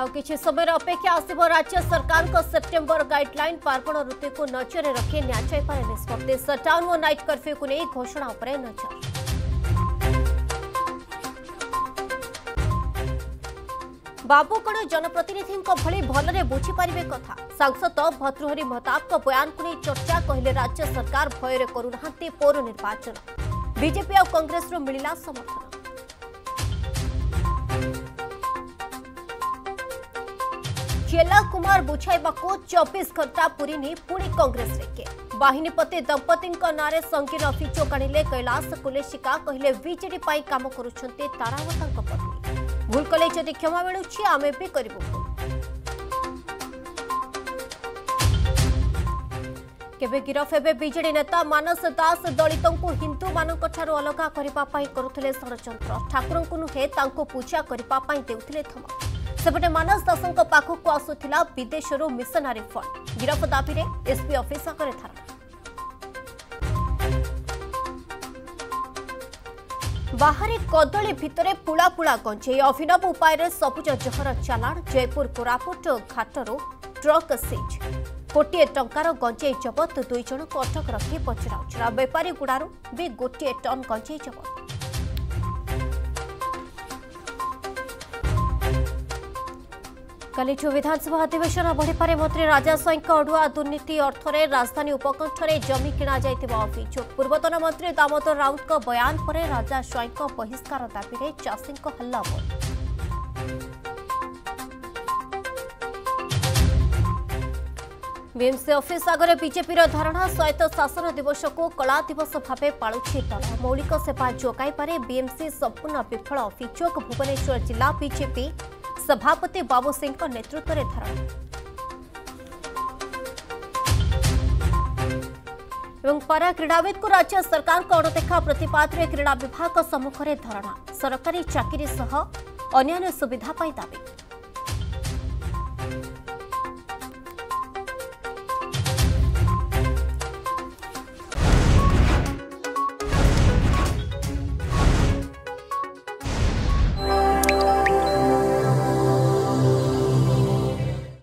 आगे समय अपेक्षा आसव राज्य सरकार को सेप्टेम्बर गाइडलाइन पार्वण ऋतु को नजर रखी न्यायपाल निष्पत्ति शटडाउन और नाइट कर्फ्यू को नहीं घोषणा पर नजर। बाबूगण जनप्रतिनिधि भली भलरे बुझीपारे कथा सांसद भर्तृहरि महताब बयान को नहीं चर्चा कहले राज्य सरकार भयर करूना पौर निर्वाचन बीजेपी और कांग्रेस मिलला समर्थन। चेला कुमार बुझाइबा को 24 घंटा पूरी नहीं पुणी कांग्रेस के बाहिनीपति दंपति नारे संगीन अभियोग आने कैलाश कुलेशिका कहले बीजेडी काम करुछंते तारावता पत्नी भूल कले जदि क्षमा मिलूची आमे भी करू। केबे गिरफ हेबे बीजेडी नेता मानस दास दलित को हिंदू मानक अलग करने करुले षड़यंत्र ठाकुर को नुहे पूजा करने देते थमा सेपटे मानस दास पाखक आसूला विदेशरू मिशनारी फंड गिरफ दाबी एसपी ऑफिस आगे धारणा। बाहरे कदली भितरे पुला पुला गंजे अभिनव उपाय सबुज जहर चालाण जयपुर कोरापुट घाटर ट्रक सीज गोटे टंकार गंजे जबत 2 जन को अटक रखी पचराउचरा बेपारी गुड़ारू भी गोटे टन गंजे जबत। कालीठू विधानसभा अधिवेशन बढ़ीपारे मंत्री राजा स्वाई अड़ुआ दुर्नीति अर्थर राजधानी उपकंठर जमी किणा अभियोग पूर्वतन मंत्री दामोदर राउत बयान पर राजा स्वाई बहिष्कार दाबी में चाषी हल्ला। बीएमसी ऑफिस आगे बीजेपी धारणा स्वायत्त शासन दिवस को कला दिवस भाव पालुछि दल मौलिक सेवा जोगाइबारे बीएमसी संपूर्ण विफल अभियोग भुवनेश्वर जिला बीजेपी सभापति बाबू सिंह नेतृत्व में धारणा। पारा क्रीड़ाविद को राज्य सरकार का अणदेखा प्रतिपाद क्रीड़ा विभाग सम्मुख में धारणा सरकारी चाकरी सह अन्य सुविधा दावी।